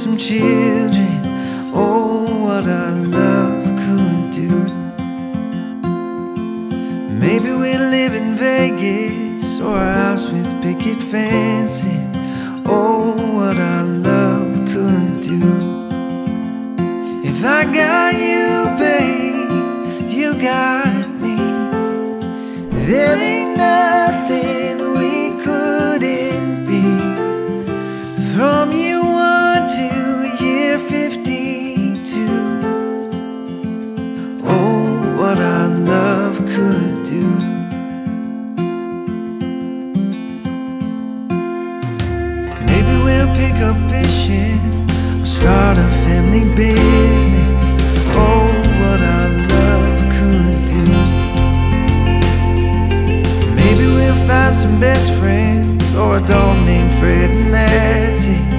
some children. Oh, what our love couldn't do. Maybe we live in Vegas or a house with picket fencing. Oh, what our love couldn't do. If I got you, babe, you got me. There ain't nothing we couldn't be. From you could do. Maybe we'll pick up fishing or start a family business. Oh, what our love could do. Maybe we'll find some best friends or a dog named Fred, and that's it.